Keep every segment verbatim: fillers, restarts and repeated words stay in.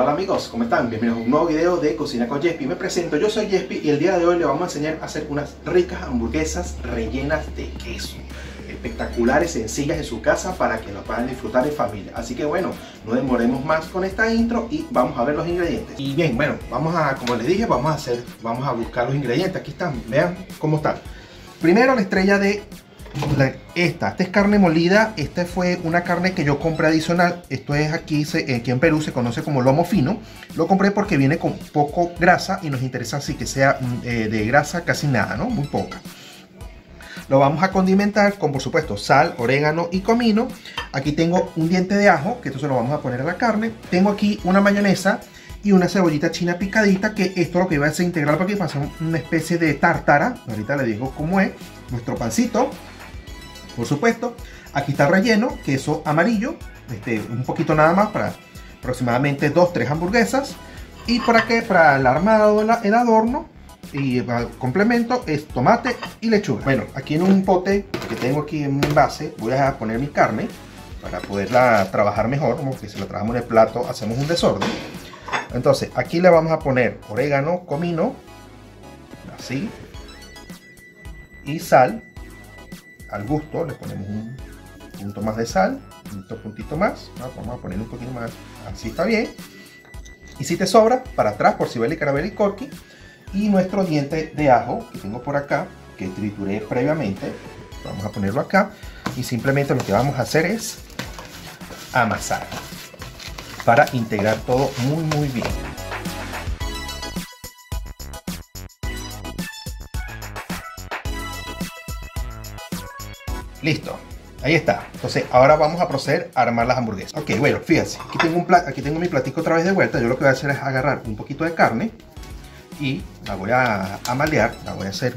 Hola amigos, ¿cómo están? Bienvenidos a un nuevo video de Cocina con Jespi. Me presento, yo soy Jespi y el día de hoy le vamos a enseñar a hacer unas ricas hamburguesas rellenas de queso. Espectaculares, sencillas en su casa para que lo puedan disfrutar en familia. Así que bueno, no demoremos más con esta intro y vamos a ver los ingredientes. Y bien, bueno, vamos a, como les dije, vamos a hacer, vamos a buscar los ingredientes. Aquí están, vean cómo están. Primero la estrella de la, esta, esta es carne molida. Esta fue una carne que yo compré adicional. Esto es aquí, se, aquí en Perú se conoce como lomo fino. Lo compré porque viene con poco grasa y nos interesa así que sea eh, de grasa casi nada, ¿no? Muy poca. Lo vamos a condimentar con, por supuesto, sal, orégano y comino. Aquí tengo un diente de ajo, que esto se lo vamos a poner a la carne. Tengo aquí una mayonesa y una cebollita china picadita, que esto lo que va a hacer integrar para que pase una especie de tártara. Ahorita les digo cómo es. Nuestro pancito, por supuesto. Aquí está el relleno, queso amarillo, este, un poquito nada más para aproximadamente dos tres hamburguesas. Y para qué, para el armado, el adorno y el complemento es tomate y lechuga. Bueno, aquí en un pote que tengo aquí en mi base voy a poner mi carne para poderla trabajar mejor, como que si la trabajamos en el plato hacemos un desorden. Entonces aquí le vamos a poner orégano, comino, así, y sal. Al gusto le ponemos un punto más de sal, un puntito más, ¿no? Vamos a poner un poquito más, así está bien. Y si te sobra, para atrás por si vale carabela y corky. Y nuestro diente de ajo que tengo por acá, que trituré previamente, vamos a ponerlo acá. Y simplemente lo que vamos a hacer es amasar para integrar todo muy muy bien. Listo, ahí está. Entonces ahora vamos a proceder a armar las hamburguesas. Ok, bueno, fíjense, aquí tengo, un plato, aquí tengo mi platico otra vez de vuelta. Yo lo que voy a hacer es agarrar un poquito de carne y la voy a, a malear, la voy a hacer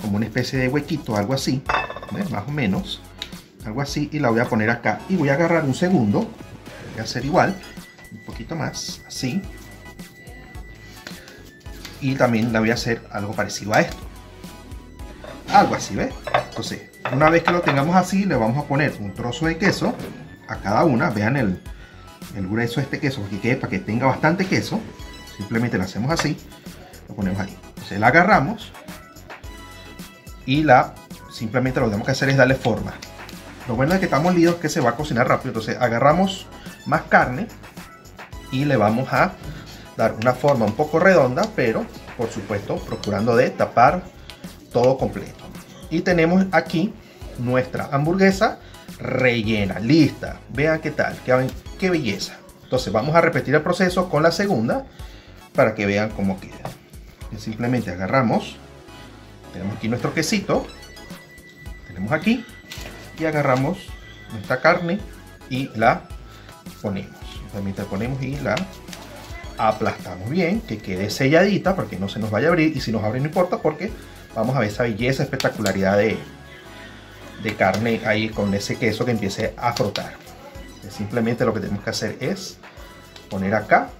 como una especie de huequito, algo así, ¿ves? Más o menos, algo así, y la voy a poner acá. Y voy a agarrar un segundo, voy a hacer igual, un poquito más, así. Y también la voy a hacer algo parecido a esto. Algo así, ¿ves? Entonces, una vez que lo tengamos así, le vamos a poner un trozo de queso a cada una. Vean el, el grueso de este queso, para que quede, para que tenga bastante queso. Simplemente lo hacemos así, lo ponemos ahí. Entonces la agarramos y la simplemente lo que tenemos que hacer es darle forma. Lo bueno de que estamos molidos es que se va a cocinar rápido. Entonces agarramos más carne y le vamos a dar una forma un poco redonda, pero por supuesto procurando de tapar todo completo. Y tenemos aquí nuestra hamburguesa rellena, lista. Vean qué tal, qué, qué belleza. Entonces vamos a repetir el proceso con la segunda para que vean cómo queda. Y simplemente agarramos, tenemos aquí nuestro quesito, tenemos aquí, y agarramos nuestra carne y la ponemos. Simplemente la ponemos y la aplastamos bien, que quede selladita para que no se nos vaya a abrir. Y si nos abre no importa porque vamos a ver esa belleza, espectacularidad de, de carne ahí con ese queso que empiece a frotar. Simplemente lo que tenemos que hacer es poner acá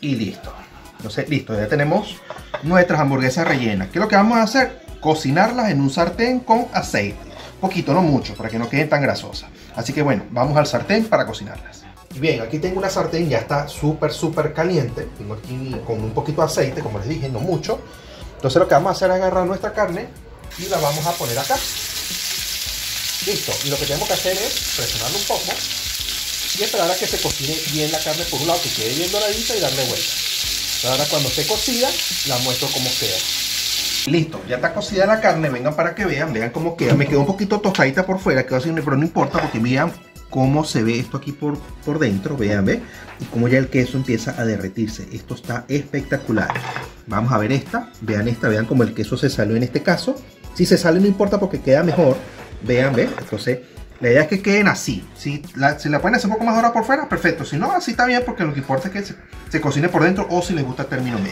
y listo. Entonces listo, ya tenemos nuestras hamburguesas rellenas. ¿Qué es lo que vamos a hacer? Cocinarlas en un sartén con aceite. Poquito, no mucho, para que no queden tan grasosas. Así que bueno, vamos al sartén para cocinarlas. Y bien, aquí tengo una sartén, ya está súper súper caliente. Tengo aquí con un poquito de aceite, como les dije, no mucho. Entonces lo que vamos a hacer es agarrar nuestra carne y la vamos a poner acá. Listo. Y lo que tenemos que hacer es presionarlo un poco y esperar a que se cocine bien la carne por un lado, que quede bien doradita y darle vuelta. Ahora cuando esté cocida, la muestro cómo queda. Listo. Ya está cocida la carne. Vengan para que vean. Vean cómo queda. Me quedó un poquito tostadita por fuera, quedó así, pero no importa porque vean cómo se ve esto aquí por, por dentro. Vean, ve. Y cómo ya el queso empieza a derretirse. Esto está espectacular. Vamos a ver esta, vean esta, vean como el queso se salió en este caso. Si se sale no importa porque queda mejor, vean, ve. Entonces la idea es que queden así. Si la, si la pueden hacer un poco más ahora por fuera, perfecto. Si no, así está bien porque lo que importa es que se, se cocine por dentro o si les gusta el término medio.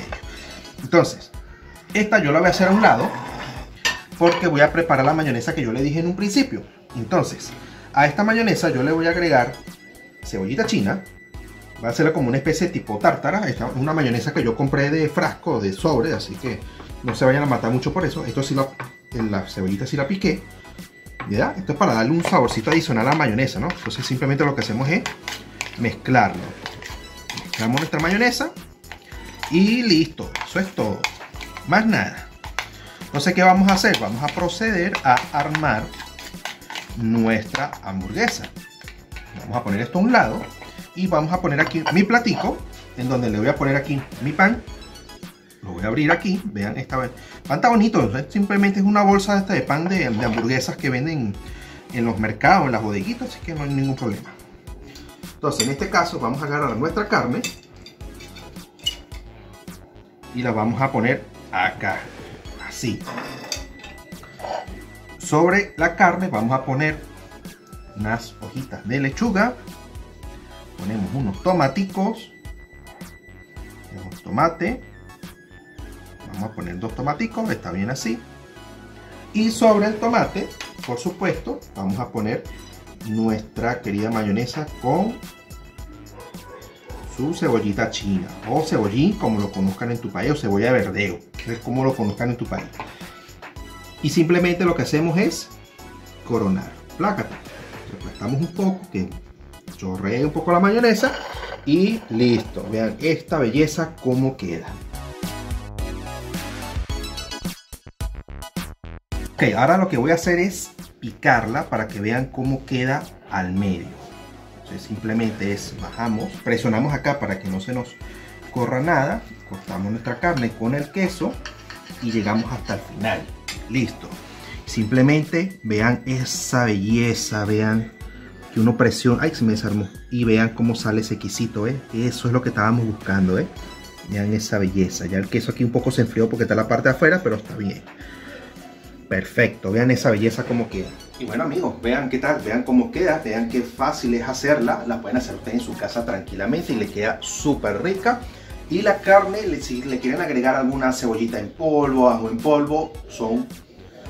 Entonces, esta yo la voy a hacer a un lado porque voy a preparar la mayonesa que yo le dije en un principio. Entonces, a esta mayonesa yo le voy a agregar cebollita china. Va a hacerla como una especie de tipo tártara. Esta es una mayonesa que yo compré de frasco, de sobre, así que no se vayan a matar mucho por eso. Esto sí la, en la cebollita sí la piqué, ¿verdad? Esto es para darle un saborcito adicional a la mayonesa, ¿no? Entonces simplemente lo que hacemos es mezclarlo. echamos nuestra mayonesa y listo, eso es todo, más nada. Entonces, ¿qué vamos a hacer? Vamos a proceder a armar nuestra hamburguesa. Vamos a poner esto a un lado y vamos a poner aquí mi platico, en donde le voy a poner aquí mi pan. Lo voy a abrir aquí, vean, esta vez pan está bonito, simplemente es una bolsa esta de pan de, de hamburguesas que venden en los mercados, en las bodeguitas, así que no hay ningún problema. Entonces, en este caso vamos a agarrar nuestra carne y la vamos a poner acá, así. Sobre la carne vamos a poner unas hojitas de lechuga, ponemos unos tomaticos, ponemos tomate, vamos a poner dos tomaticos, está bien así. Y sobre el tomate, por supuesto, vamos a poner nuestra querida mayonesa con su cebollita china o cebollín, como lo conozcan en tu país, o cebolla de verdeo, que es como lo conozcan en tu país. Y simplemente lo que hacemos es coronar, plácata, aplastamos un poco, que chorree un poco la mayonesa y listo. Vean esta belleza cómo queda. Ok, ahora lo que voy a hacer es picarla para que vean cómo queda al medio. Entonces simplemente es bajamos, presionamos acá para que no se nos corra nada, cortamos nuestra carne con el queso y llegamos hasta el final. Listo. Simplemente vean esa belleza, vean que uno presiona, ay, se me desarmó, y vean cómo sale ese quesito, ¿eh? Eso es lo que estábamos buscando, ¿eh? Vean esa belleza. Ya el queso aquí un poco se enfrió porque está la parte de afuera, pero está bien. Perfecto, vean esa belleza como queda. Y bueno, amigos, vean qué tal, vean cómo queda, vean qué fácil es hacerla. La pueden hacer ustedes en su casa tranquilamente y le queda súper rica. Y la carne, si le quieren agregar alguna cebollita en polvo, ajo en polvo, son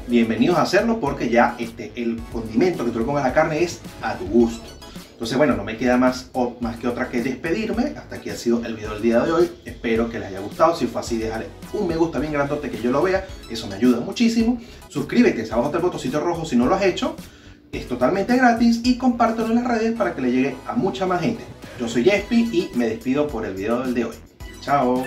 bienvenidos a hacerlo, porque ya este, el condimento que tú le pongas a la carne es a tu gusto. Entonces, bueno, no me queda más, o, más que otra que despedirme. Hasta aquí ha sido el video del día de hoy. Espero que les haya gustado. Si fue así, déjale un me gusta bien grandote que yo lo vea. Eso me ayuda muchísimo. Suscríbete, abajo está el botoncito rojo si no lo has hecho. Es totalmente gratis y compártelo en las redes para que le llegue a mucha más gente. Yo soy Jespi y me despido por el video del día de hoy. Chao.